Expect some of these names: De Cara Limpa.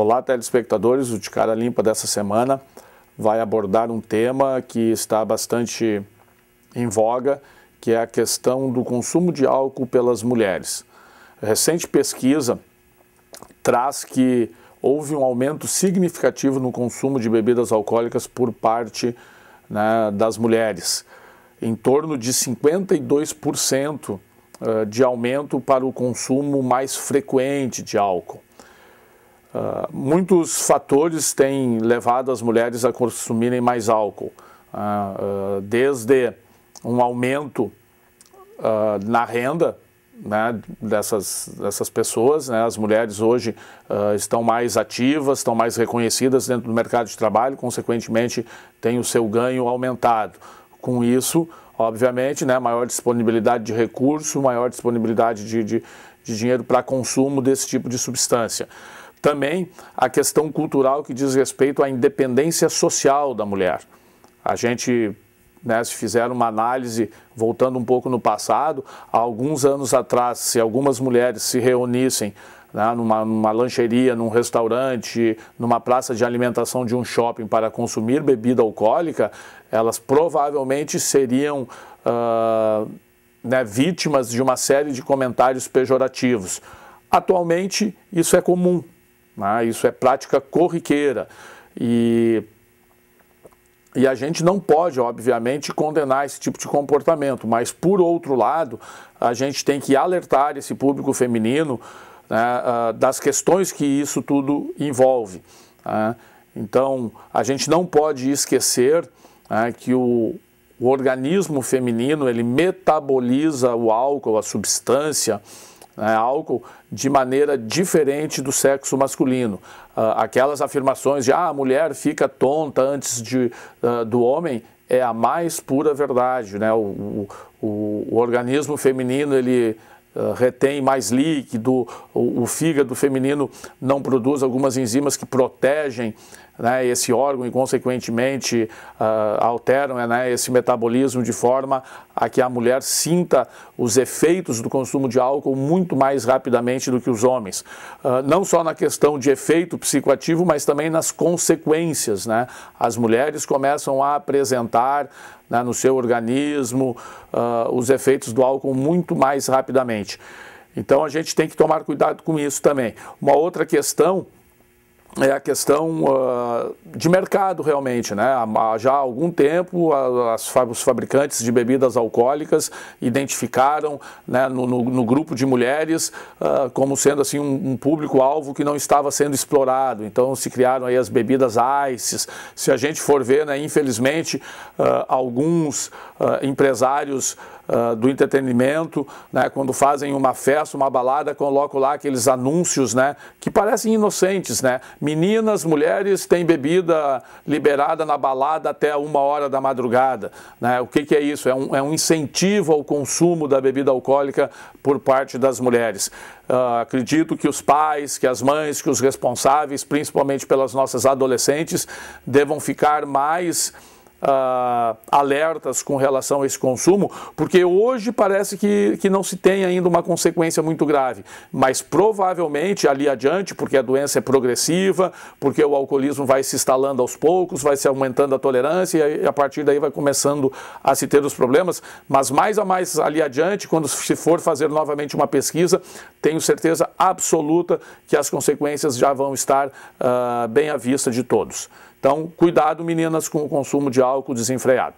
Olá, telespectadores, o De Cara Limpa dessa semana vai abordar um tema que está bastante em voga, que é a questão do consumo de álcool pelas mulheres. A recente pesquisa traz que houve um aumento significativo no consumo de bebidas alcoólicas por parte das mulheres, em torno de 52% de aumento para o consumo mais frequente de álcool. Muitos fatores têm levado as mulheres a consumirem mais álcool, desde um aumento na renda dessas pessoas, as mulheres hoje estão mais ativas, estão mais reconhecidas dentro do mercado de trabalho, consequentemente tem o seu ganho aumentado. Com isso, obviamente, maior disponibilidade de recurso, maior disponibilidade de dinheiro para consumo desse tipo de substância. Também a questão cultural que diz respeito à independência social da mulher. A gente, se fizer uma análise, voltando um pouco no passado, há alguns anos atrás, se algumas mulheres se reunissem numa lancheria, num restaurante, numa praça de alimentação de um shopping para consumir bebida alcoólica, elas provavelmente seriam vítimas de uma série de comentários pejorativos. Atualmente, isso é comum. Isso é prática corriqueira e a gente não pode, obviamente, condenar esse tipo de comportamento, mas, por outro lado, a gente tem que alertar esse público feminino das questões que isso tudo envolve. Então, a gente não pode esquecer que o organismo feminino ele metaboliza o álcool, a substância, álcool de maneira diferente do sexo masculino. Aquelas afirmações de a mulher fica tonta antes do homem é a mais pura verdade. O organismo feminino ele retém mais líquido, o fígado feminino não produz algumas enzimas que protegem esse órgão e, consequentemente, alteram esse metabolismo de forma a que a mulher sinta os efeitos do consumo de álcool muito mais rapidamente do que os homens. Não só na questão de efeito psicoativo, mas também nas consequências. As mulheres começam a apresentar no seu organismo os efeitos do álcool muito mais rapidamente. Então, a gente tem que tomar cuidado com isso também. Uma outra questão é a questão de mercado, realmente. Já há algum tempo, os fabricantes de bebidas alcoólicas identificaram no grupo de mulheres como sendo assim, um público-alvo que não estava sendo explorado. Então, se criaram aí as bebidas ices. Se a gente for ver, infelizmente, alguns empresários do entretenimento, quando fazem uma festa, uma balada, colocam lá aqueles anúncios que parecem inocentes, Meninas, mulheres, têm bebida liberada na balada até 1 hora da madrugada. O que é isso? É um incentivo ao consumo da bebida alcoólica por parte das mulheres. Acredito que os pais, que as mães, que os responsáveis, principalmente pelas nossas adolescentes, devam ficar mais alertas com relação a esse consumo, porque hoje parece que não se tem ainda uma consequência muito grave, mas provavelmente ali adiante, porque a doença é progressiva, porque o alcoolismo vai se instalando aos poucos, vai se aumentando a tolerância e a partir daí vai começando a se ter os problemas, mas mais ali adiante, quando se for fazer novamente uma pesquisa, tenho certeza absoluta que as consequências já vão estar bem à vista de todos. Então, cuidado, meninas, com o consumo de álcool desenfreado.